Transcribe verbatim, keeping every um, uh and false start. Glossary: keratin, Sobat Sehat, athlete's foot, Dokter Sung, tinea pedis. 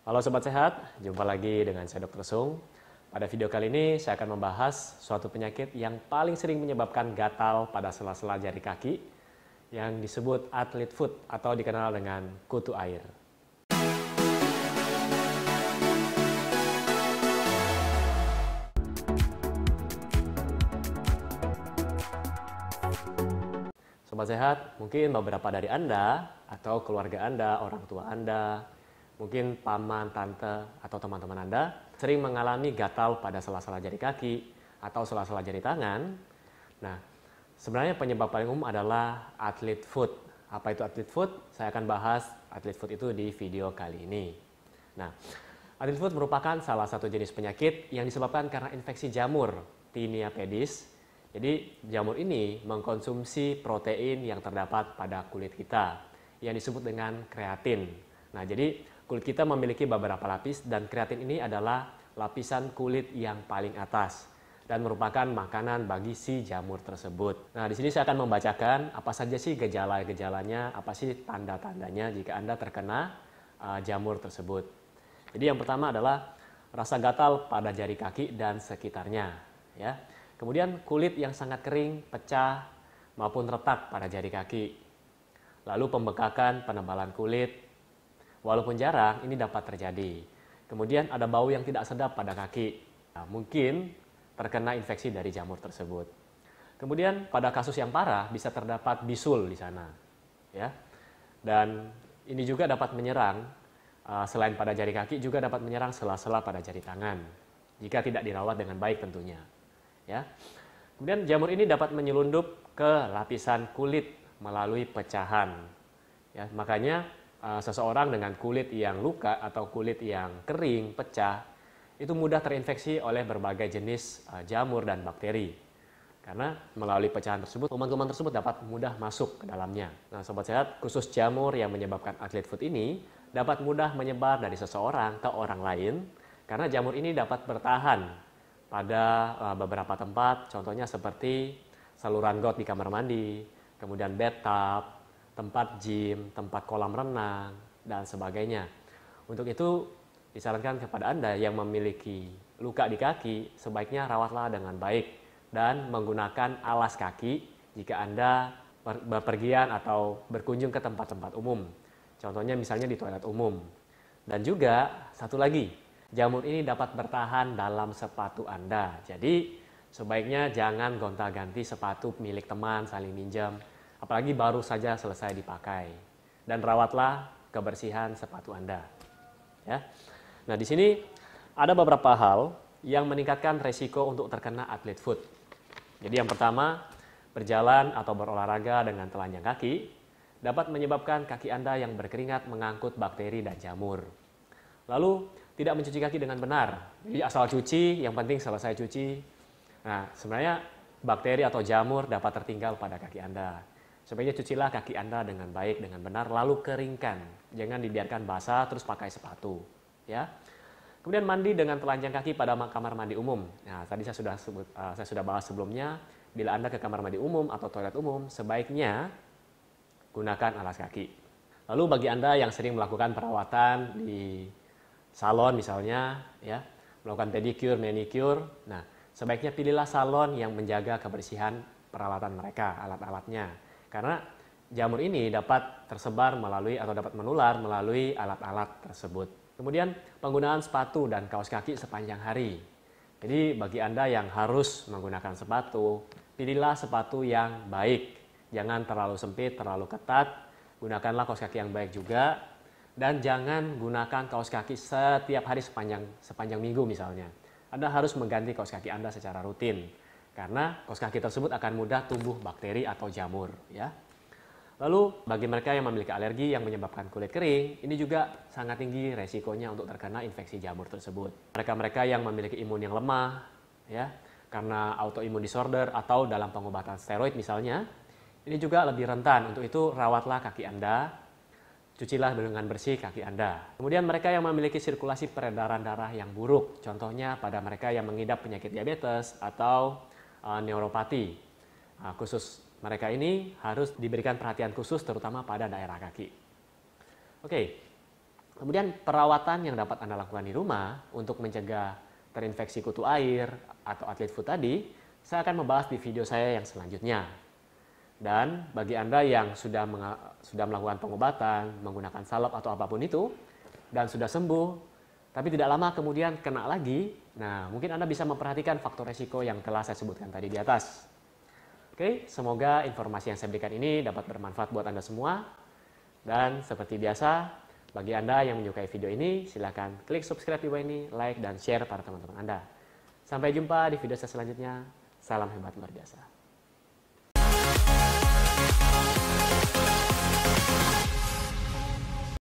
Halo Sobat Sehat, jumpa lagi dengan saya dokter Sung. Pada video kali ini saya akan membahas suatu penyakit yang paling sering menyebabkan gatal pada sela-sela jari kaki yang disebut athlete's foot atau dikenal dengan kutu air. Sobat Sehat, mungkin beberapa dari Anda atau keluarga Anda, orang tua Anda, mungkin paman, tante, atau teman-teman Anda sering mengalami gatal pada sela-sela jari kaki atau sela-sela jari tangan. Nah, sebenarnya penyebab paling umum adalah athlete's foot. Apa itu athlete's foot? Saya akan bahas athlete's foot itu di video kali ini. Nah, athlete's foot merupakan salah satu jenis penyakit yang disebabkan karena infeksi jamur, tinea pedis. Jadi, jamur ini mengkonsumsi protein yang terdapat pada kulit kita, yang disebut dengan keratin. Nah, jadi kulit kita memiliki beberapa lapis dan keratin ini adalah lapisan kulit yang paling atas dan merupakan makanan bagi si jamur tersebut. Nah, di sini saya akan membacakan apa saja sih gejala-gejalanya, apa sih tanda-tandanya jika Anda terkena uh, jamur tersebut. Jadi yang pertama adalah rasa gatal pada jari kaki dan sekitarnya, ya. Kemudian kulit yang sangat kering, pecah maupun retak pada jari kaki. Lalu pembengkakan, penebalan kulit. Walaupun jarang, ini dapat terjadi. Kemudian ada bau yang tidak sedap pada kaki. Nah, mungkin terkena infeksi dari jamur tersebut. Kemudian pada kasus yang parah bisa terdapat bisul di sana, ya. Dan ini juga dapat menyerang, selain pada jari kaki juga dapat menyerang sela-sela pada jari tangan jika tidak dirawat dengan baik tentunya, ya. Kemudian jamur ini dapat menyelundup ke lapisan kulit melalui pecahan, ya. Makanya seseorang dengan kulit yang luka atau kulit yang kering, pecah, itu mudah terinfeksi oleh berbagai jenis jamur dan bakteri. Karena melalui pecahan tersebut, kuman-kuman tersebut dapat mudah masuk ke dalamnya. Nah, Sobat Sehat, khusus jamur yang menyebabkan athlete's foot ini dapat mudah menyebar dari seseorang ke orang lain karena jamur ini dapat bertahan pada beberapa tempat, contohnya seperti saluran got di kamar mandi, kemudian bathtub, tempat gym, tempat kolam renang, dan sebagainya. Untuk itu, disarankan kepada Anda yang memiliki luka di kaki, sebaiknya rawatlah dengan baik dan menggunakan alas kaki jika Anda bepergian atau berkunjung ke tempat-tempat umum. Contohnya misalnya di toilet umum. Dan juga, satu lagi, jamur ini dapat bertahan dalam sepatu Anda. Jadi, sebaiknya jangan gonta-ganti sepatu milik teman, saling minjam, apalagi baru saja selesai dipakai, dan rawatlah kebersihan sepatu Anda, ya. Nah, di sini ada beberapa hal yang meningkatkan resiko untuk terkena athlete's foot. Jadi yang pertama, berjalan atau berolahraga dengan telanjang kaki dapat menyebabkan kaki Anda yang berkeringat mengangkut bakteri dan jamur. Lalu tidak mencuci kaki dengan benar. Jadi asal cuci, yang penting selesai cuci. Nah, sebenarnya bakteri atau jamur dapat tertinggal pada kaki Anda. Sebaiknya cucilah kaki Anda dengan baik, dengan benar, lalu keringkan. Jangan dibiarkan basah terus pakai sepatu, ya. Kemudian mandi dengan telanjang kaki pada kamar mandi umum. Nah, tadi saya sudah sebut, uh, saya sudah bahas sebelumnya, bila Anda ke kamar mandi umum atau toilet umum, sebaiknya gunakan alas kaki. Lalu bagi Anda yang sering melakukan perawatan di salon misalnya, ya, melakukan pedicure, manicure, nah, sebaiknya pilihlah salon yang menjaga kebersihan peralatan mereka, alat-alatnya. Karena jamur ini dapat tersebar melalui atau dapat menular melalui alat-alat tersebut. Kemudian penggunaan sepatu dan kaos kaki sepanjang hari. Jadi bagi Anda yang harus menggunakan sepatu, pilihlah sepatu yang baik. Jangan terlalu sempit, terlalu ketat. Gunakanlah kaos kaki yang baik juga. Dan jangan gunakan kaos kaki setiap hari sepanjang sepanjang minggu misalnya. Anda harus mengganti kaos kaki Anda secara rutin. Karena kaos kaki tersebut akan mudah tumbuh bakteri atau jamur, ya. Lalu bagi mereka yang memiliki alergi yang menyebabkan kulit kering, ini juga sangat tinggi resikonya untuk terkena infeksi jamur tersebut. Mereka-mereka yang memiliki imun yang lemah, ya, karena autoimun disorder atau dalam pengobatan steroid misalnya, ini juga lebih rentan. Untuk itu rawatlah kaki Anda, cucilah dengan bersih kaki Anda. Kemudian mereka yang memiliki sirkulasi peredaran darah yang buruk, contohnya pada mereka yang mengidap penyakit diabetes atau neuropati. Nah, khusus mereka ini harus diberikan perhatian khusus terutama pada daerah kaki. Oke, Kemudian perawatan yang dapat Anda lakukan di rumah untuk mencegah terinfeksi kutu air atau athlete foot tadi, saya akan membahas di video saya yang selanjutnya. Dan bagi Anda yang sudah sudah melakukan pengobatan, menggunakan salep atau apapun itu, dan sudah sembuh, tapi tidak lama kemudian kena lagi, nah mungkin Anda bisa memperhatikan faktor resiko yang telah saya sebutkan tadi di atas. Oke, semoga informasi yang saya berikan ini dapat bermanfaat buat Anda semua. Dan seperti biasa, bagi Anda yang menyukai video ini, silahkan klik subscribe di bawah ini, like, dan share para teman-teman Anda. Sampai jumpa di video saya selanjutnya. Salam hebat luar biasa.